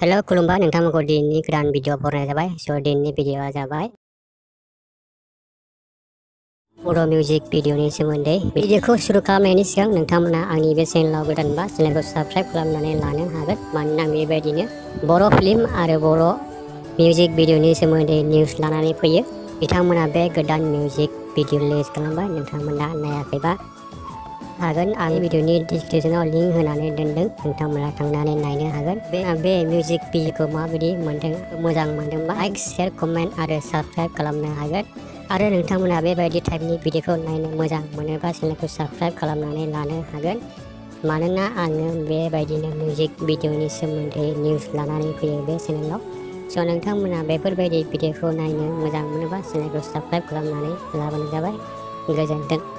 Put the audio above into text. Hello खुलुमबाय नोंथांमोनखौ दिनैनि गोदान video बरनाय जाबाय। सो दिनैनि भिडिअआ जाबाय बर' म्युजिक भिडिअनि सोमोन्दै। भिडिअखौ शुरू खालामनायनि सिगां नोंथांमोना आंनि बे चेनेलाव गोदानबा चेनेलखौ सब्सक्राइब खालामनानै लानो हागोन, मानोना बेबायदिनो बर' फिल्म आरो बर' म्युजिक भिडिअनि सोमोन्दै निउस लानानै फैयो। बिथांमोना बे गोदान म्युजिक भिडिअ रिलिज खालामबाय, नोंथांमोना नायाखैबा हागोन। आंनि भिडिअनि डिसक्रिपसनाव लिंक होनानै दोनदों, नोंथांमोना थांनानै नायनो हागोन। बे म्युजिक भिडिअखौ माबायदि मोनदों, मोजां मोनदोंबा लाइक शेयार कमेन्ट आरो साबस्क्राइब खालामनो हागोन। आरो नोंथांमोना बेबायदि टाइपनि भिडिअखौ नायनो मोजां मोनोबा चेनेलखौ साबस्क्राइब खालामनानै लानो हागोन, मानोना आङो बेबायदिनो म्युजिक भिडिअनि सोमोन्दै निउस लानानै फैयो बे चेनेलाव। स' नोंथांमोना बेफोरबायदि भिडिअखौ नायनो मोजां मोनोबा चेनेलखौ साबस्क्राइब खालामनानै लाबानो जाबाय। गोजोन्थों।